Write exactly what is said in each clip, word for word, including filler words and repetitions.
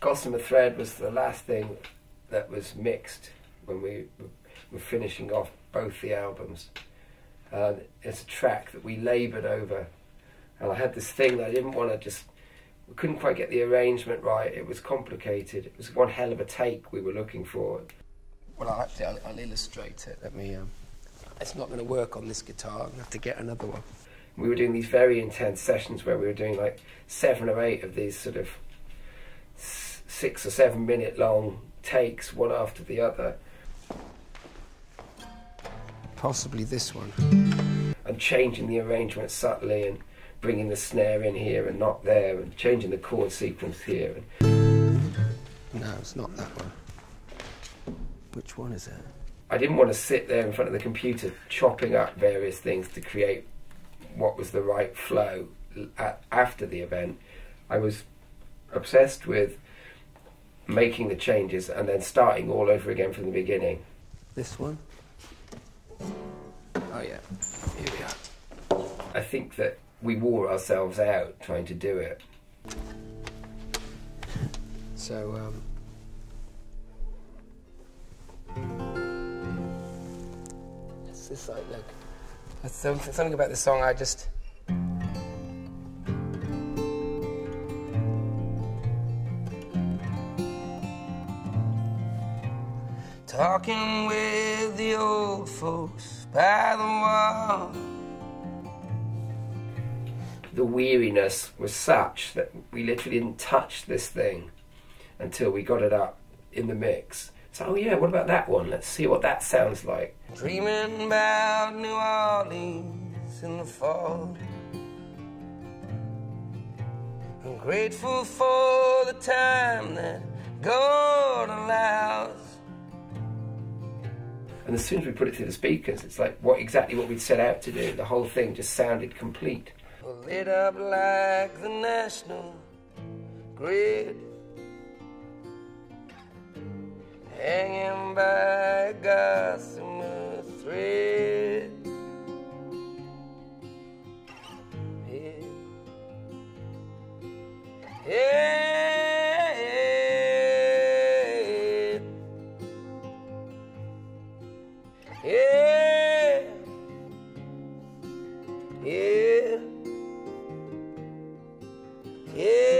Gossamer Thread was the last thing that was mixed when we were finishing off both the albums. Uh, it's a track that we laboured over, and I had this thing that I didn't want to just, we couldn't quite get the arrangement right, it was complicated, it was one hell of a take we were looking for. Well, I'll, actually, I'll, I'll illustrate it. Let me, um, it's not going to work on this guitar, I'm going to have to get another one. We were doing these very intense sessions where we were doing like seven or eight of these sort of six or seven minute long takes, one after the other. Possibly this one. And changing the arrangement subtly and bringing the snare in here and not there and changing the chord sequence here. And... no, it's not that one. Which one is it? I didn't want to sit there in front of the computer chopping up various things to create what was the right flow at, after the event. I was obsessed with making the changes and then starting all over again from the beginning. This one? Oh yeah, here we are. I think that we wore ourselves out trying to do it. So, um... that's this side, look. That's something, something about this song I just... Talking with the old folks by the wall. The weariness was such that we literally didn't touch this thing until we got it up in the mix. So, oh yeah, what about that one? Let's see what that sounds like. Dreaming about New Orleans in the fall. I'm grateful for the time that God allows. And as soon as we put it through the speakers, it's like what exactly what we'd set out to do. The whole thing just sounded complete. Lit up like the national grid, hanging by a gossamer thread. Yeah. Yeah, yeah, yeah. Yeah. Yeah. Yeah.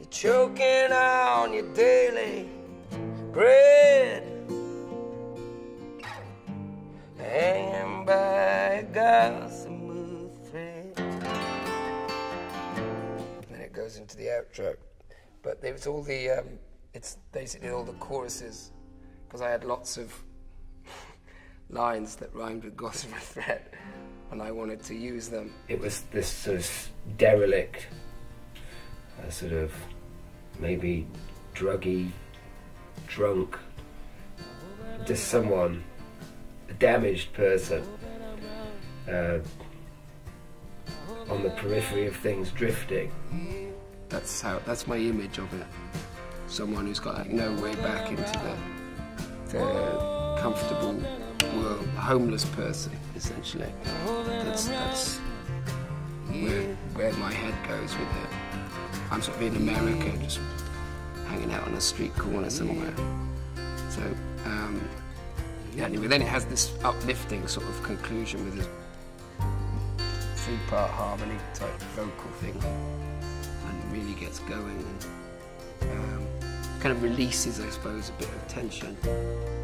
You're choking on your daily bread, hanging by a gossamer thread. Then it goes into the outro, but there's all the um, it's basically all the choruses, because I had lots of lines that rhymed with Gossamer Thread, and I wanted to use them. It was this sort of derelict, uh, sort of maybe druggy, drunk, just someone, a damaged person, uh, on the periphery of things, drifting. That's how. That's my image of it. Someone who's got like no way back into the, the comfortable. Well, a homeless person, essentially. That's, that's where, where my head goes with it. I'm sort of in America, just hanging out on a street corner somewhere. So, um, yeah, anyway, then it has this uplifting sort of conclusion with a three-part harmony type vocal thing, and it really gets going and um, kind of releases, I suppose, a bit of tension.